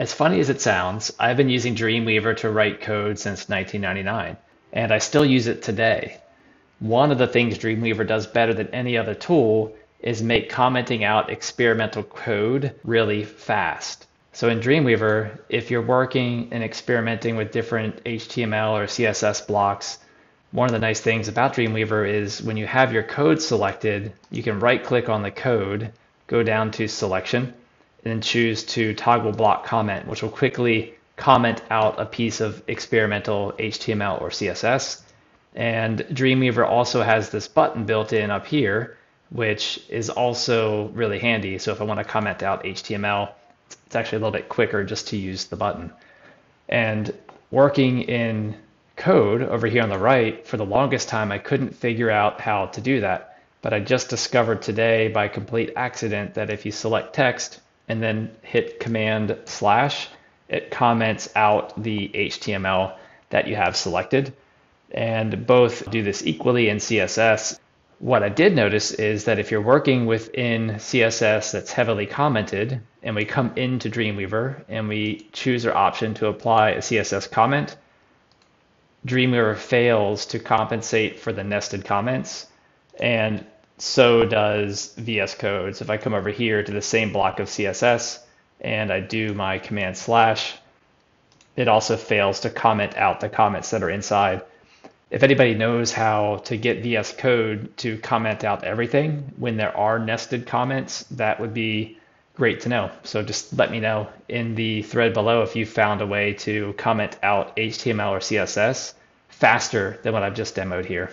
As funny as it sounds, I've been using Dreamweaver to write code since 1999, and I still use it today. One of the things Dreamweaver does better than any other tool is make commenting out experimental code really fast. So in Dreamweaver, if you're working and experimenting with different HTML or CSS blocks, one of the nice things about Dreamweaver is when you have your code selected, you can right-click on the code, go down to Selection, and choose to toggle block comment, which will quickly comment out a piece of experimental HTML or CSS. And Dreamweaver also has this button built in up here, which is also really handy. So if I want to comment out HTML, it's actually a little bit quicker just to use the button. And working in code over here on the right, for the longest time, I couldn't figure out how to do that. But I just discovered today by complete accident that if you select text, and then hit Command/, it comments out the HTML that you have selected. And both do this equally in CSS. What I did notice is that if you're working within CSS that's heavily commented, and we come into Dreamweaver and we choose our option to apply a CSS comment, Dreamweaver fails to compensate for the nested comments, and so does VS Code. So if I come over here to the same block of CSS and I do my Command/, it also fails to comment out the comments that are inside. If anybody knows how to get VS Code to comment out everything when there are nested comments, that would be great to know. So just let me know in the thread below if you found a way to comment out HTML or CSS faster than what I've just demoed here.